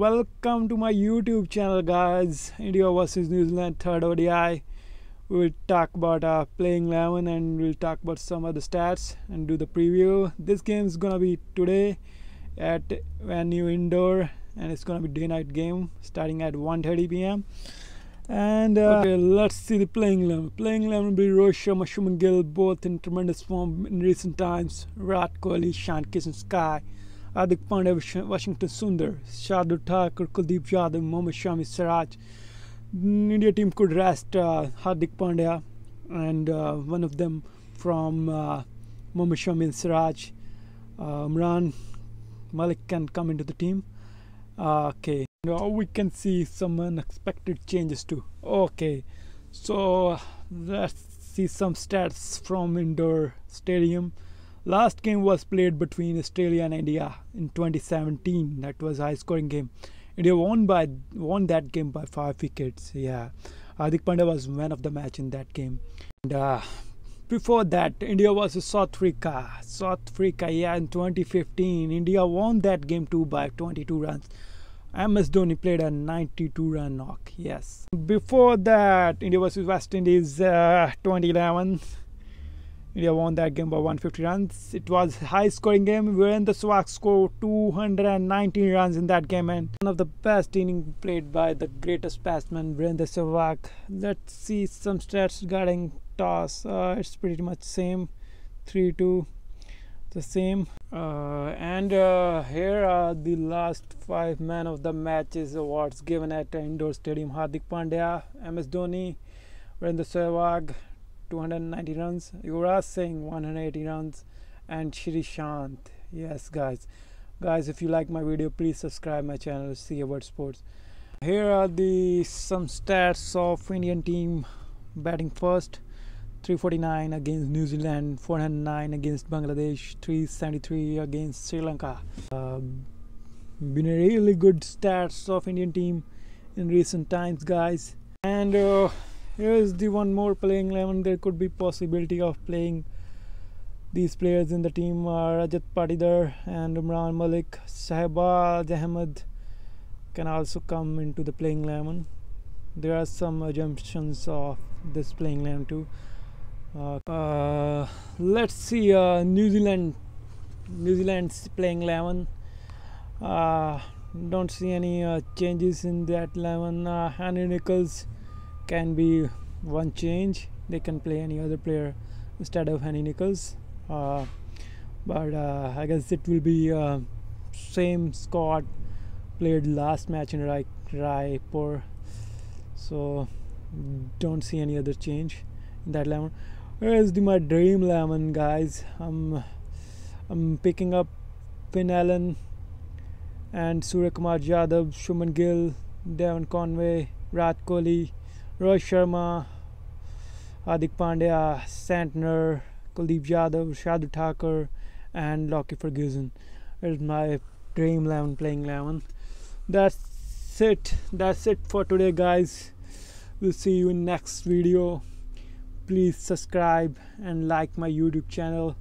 welcome to my YouTube channel, guys. India versus New Zealand, third ODI. We will talk about playing 11 and we'll talk about some other stats and do the preview. This game is gonna be today at venue indoor, and it's gonna be day-night game starting at 1:30 p.m. And okay, let's see the playing 11. Playing 11 will be Rohit Sharma, Shubman Gill, both in tremendous form in recent times. Rath Kohli, Ishan Kishan, Sky, Hardik Pandya, Washington Sundar, Shardul Thakur, Kuldeep Yadav, Mohammad Shami, Siraj. India team could rest Hardik Pandya and one of them from Mohammad Shami and Siraj. Umran Malik can come into the team. Okay. Now we can see some unexpected changes too. Okay, so let's see some stats from indoor stadium. Last game was played between Australia and India in 2017. That was a high scoring game. India won that game by 5 wickets. Yeah, Hardik Pandya was man of the match in that game. And before that, India versus South Africa, yeah, in 2015. India won that game too by 22 runs. MS Dhoni played a 92-run knock, yes. Before that, India versus West Indies 2011. India won that game by 150 runs. It was a high-scoring game when the Swaks scored 219 runs in that game, and one of the best innings played by the greatest batsman, Virendra Sehwag. Let's see some stats regarding toss. It's pretty much same, 3-2. The same here are the last 5 man of the matches awards given at indoor stadium. Hardik Pandya, MS Dhoni, Virendra Sehwag 290 runs, Yuvraj Singh 180 runs, and Shrishant. Yes, guys, if you like my video, please subscribe my channel See About Sports. Here are the some stats of Indian team. Batting first, 349 against New Zealand, 409 against Bangladesh, 373 against Sri Lanka. Been a really good stats of Indian team in recent times, guys. And here is the one more playing 11. There could be possibility of playing these players in the team. Rajat Patidar and Umran Malik, Shahbaz Ahmed can also come into the playing 11. There are some assumptions of this playing 11 too. Let's see New Zealand's playing 11. Don't see any changes in that 11. Henry Nicholls can be one change. They can play any other player instead of Henry Nicholls. But I guess it will be same squad played last match in Raipur. So don't see any other change in that 11. Here is my dream 11, guys. I'm picking up Finn Allen and Suryakumar Yadav, Shubman Gill, Devon Conway, Rath Kohli, Rohit Sharma, Hardik Pandya, Santner, Kuldeep Yadav, Shardul Thakur, and Lockie Ferguson. Here's my dream 11 playing 11. That's it for today, guys. We'll see you in next video. Please subscribe and like my YouTube channel.